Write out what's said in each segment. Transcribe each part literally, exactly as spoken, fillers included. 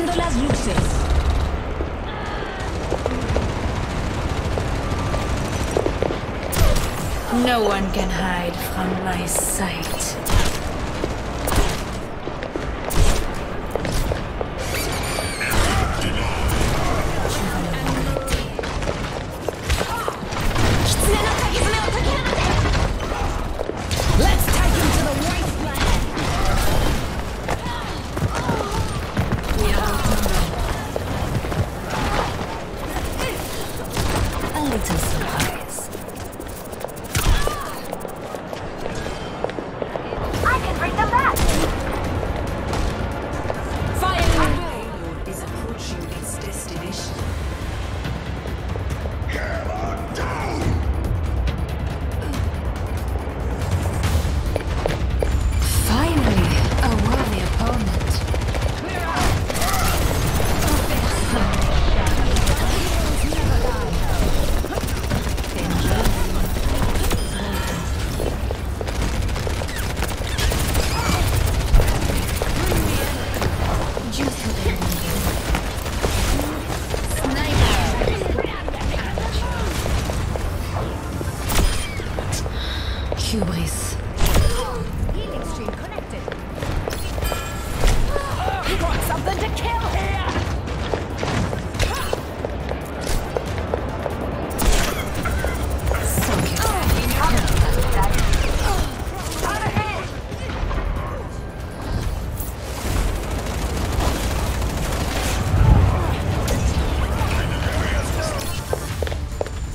Apagando las luces. No one can hide from my sight.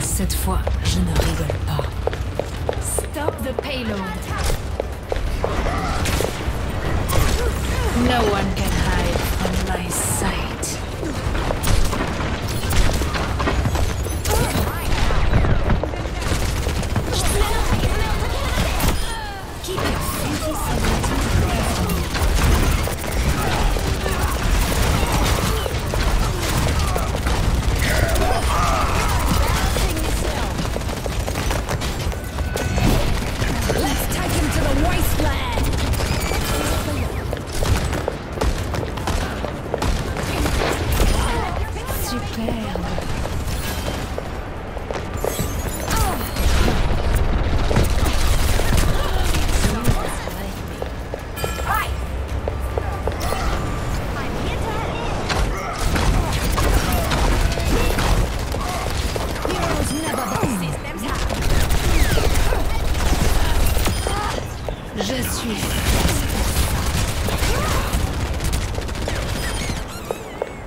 Cette fois, je ne rigole pas. Stop the payload. No one can hide from my sight. Keep it.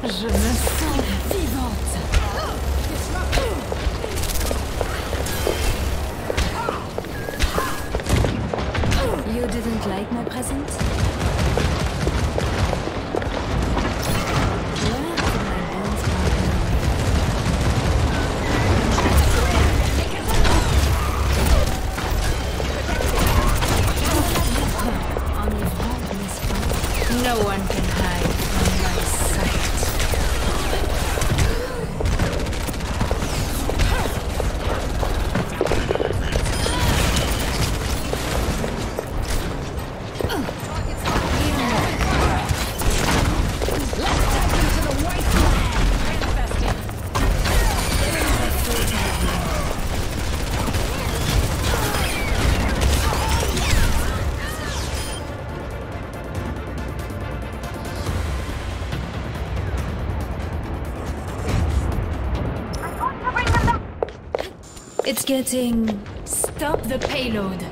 Je me sens vivante. You didn't like my present? No one can hide from my sight. It's getting... Stop the payload.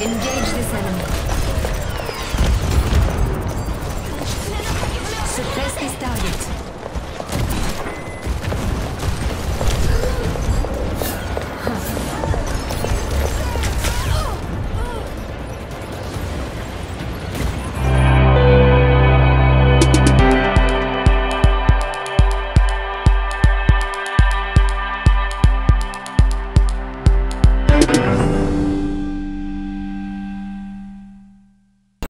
Engage.